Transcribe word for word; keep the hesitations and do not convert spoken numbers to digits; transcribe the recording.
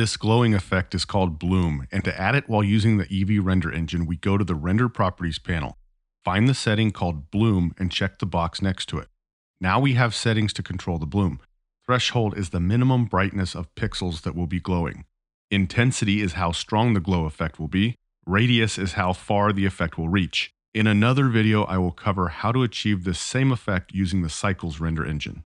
This glowing effect is called Bloom, and to add it while using the Eevee render engine, we go to the Render Properties panel, find the setting called Bloom, and check the box next to it. Now we have settings to control the bloom. Threshold is the minimum brightness of pixels that will be glowing. Intensity is how strong the glow effect will be. Radius is how far the effect will reach. In another video, I will cover how to achieve this same effect using the Cycles render engine.